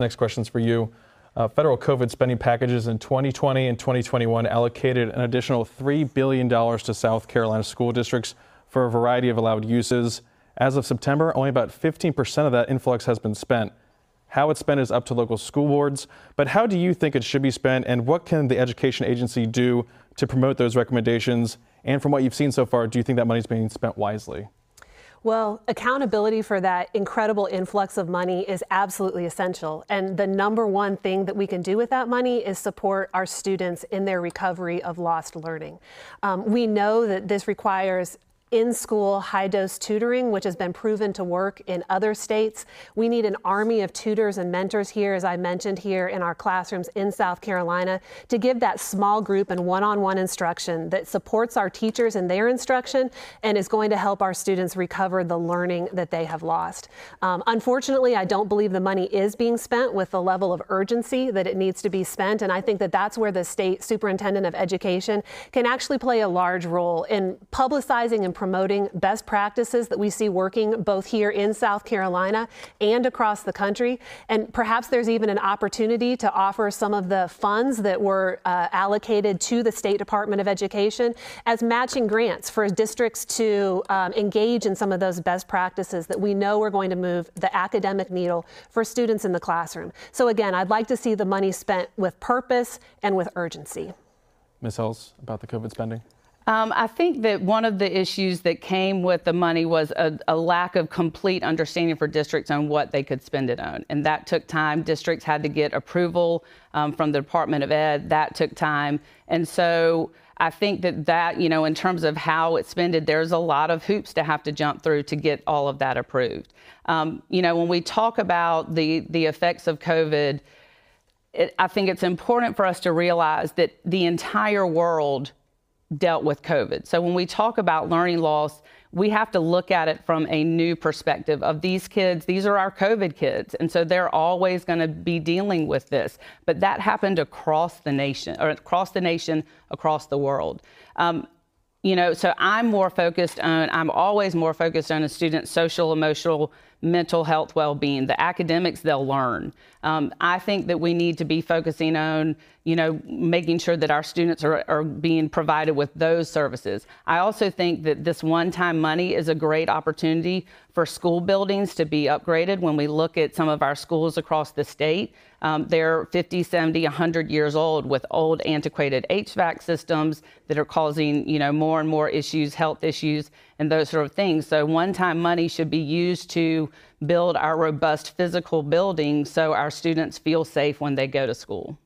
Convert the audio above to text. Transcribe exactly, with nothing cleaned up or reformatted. Next question's for you. Uh, federal COVID spending packages in twenty twenty and twenty twenty-one allocated an additional three billion dollars to South Carolina school districts for a variety of allowed uses. As of September, only about fifteen percent of that influx has been spent. How it's spent is up to local school boards, but how do you think it should be spent, and what can the education agency do to promote those recommendations? And from what you've seen so far, do you think that money's being spent wisely? Well, accountability for that incredible influx of money is absolutely essential. And the number one thing that we can do with that money is support our students in their recovery of lost learning. Um, we know that this requires in-school high-dose tutoring, which has been proven to work in other states. We need an army of tutors and mentors here, as I mentioned, here in our classrooms in South Carolina, to give that small group and one-on-one instruction that supports our teachers in their instruction and is going to help our students recover the learning that they have lost. Um, unfortunately, I don't believe the money is being spent with the level of urgency that it needs to be spent, and I think that that's where the state superintendent of education can actually play a large role in publicizing and promoting best practices that we see working both here in South Carolina and across the country. And perhaps there's even an opportunity to offer some of the funds that were uh, allocated to the State Department of Education as matching grants for districts to um, engage in some of those best practices that we know are going to move the academic needle for students in the classroom. So again, I'd like to see the money spent with purpose and with urgency. Miz Hells, about the COVID spending. Um, I think that one of the issues that came with the money was a, a lack of complete understanding for districts on what they could spend it on. And that took time. Districts had to get approval um, from the Department of Ed. That took time. And so I think that that, you know, in terms of how it's spended, there's a lot of hoops to have to jump through to get all of that approved. Um, you know, when we talk about the, the effects of COVID, it, I think it's important for us to realize that the entire world dealt with COVID. So when we talk about learning loss, we have to look at it from a new perspective of these kids. These are our COVID kids. And so they're always going to be dealing with this. But that happened across the nation, or across the nation, across the world. Um, you know, so I'm more focused on, I'm always more focused on a student's social, emotional, mental health well-being, the academics they'll learn. Um, I think that we need to be focusing on, you know, making sure that our students are, are being provided with those services. I also think that this one-time money is a great opportunity for school buildings to be upgraded. When we look at some of our schools across the state, um, they're fifty, seventy, a hundred years old with old antiquated H V A C systems that are causing, you know, more and more issues, health issues, and those sort of things. So one-time money should be used to build our robust physical buildings so our students feel safe when they go to school.